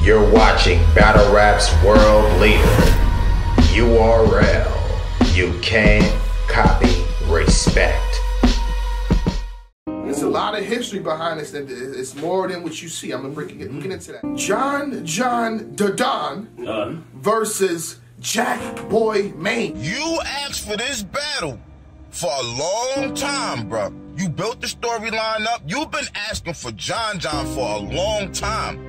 You're watching Battle Rap's world leader, URL. You can't copy, respect. There's a lot of history behind this, and it's more than what you see. I'm going to get into that. John Da Don versus Jakkboy Maine. You asked for this battle for a long time, bro. You built the storyline up. You've been asking for John John for a long time.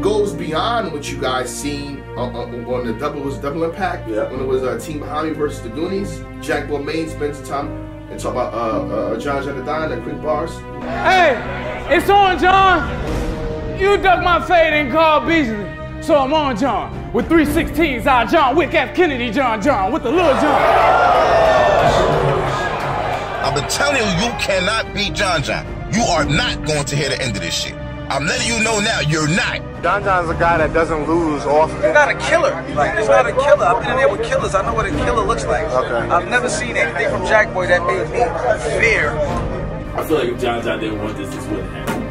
Goes beyond what you guys seen on the double impact, yeah, when it was Team Bahami versus the Goonies. Jakkboy Maine spends time and talk about John Da Don, that quick bars. Hey, it's on, John. You ducked my fade and called Beasley, so I'm on, John. With 316s, I John Wick F. Kennedy, John with the little John. I've been telling you, you cannot beat John John. You are not going to hear the end of this shit. I'm letting you know now, you're not. John John's a guy that doesn't lose often. He's not a killer. Like, he's not a killer. I've been in there with killers. I know what a killer looks like. Okay. I've never seen anything from Jakkboy that made me fear. I feel like if John John didn't want this wouldn't happen.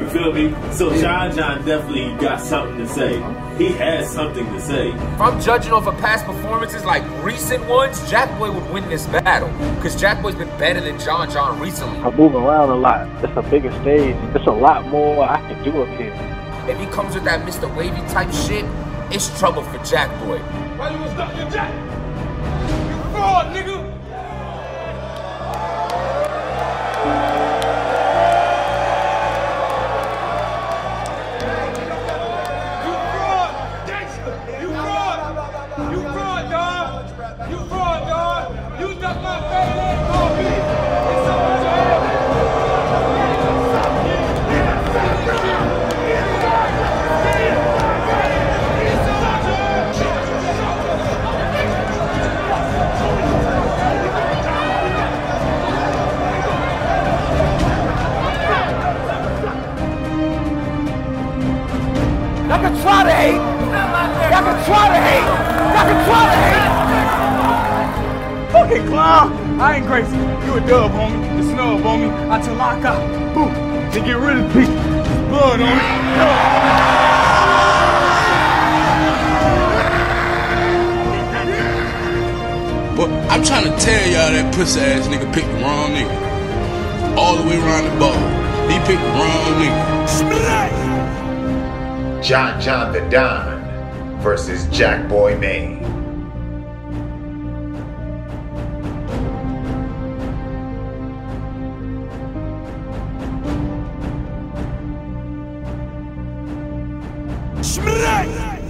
You feel me? So John John definitely got something to say. He has something to say. If I'm judging off of past performances, like recent ones, Jakkboy would win this battle because Jackboy's been better than John John recently. I move around a lot. It's a bigger stage. It's a lot more I can do up here. If he comes with that Mr. Wavy type shit, it's trouble for Jakkboy. Why you gonna stop your Jack? You fraud, nigga! Y'all can try to hate. Fucking clown. I ain't crazy. You a dub, homie. The snow, homie. I tell lock up. Boom. To get rid of people. Blood on me. But I'm trying to tell y'all that pussy ass nigga picked the wrong nigga. All the way around the ball. He picked the wrong nigga. John Da Don versus Jakkboy Maine. Smack!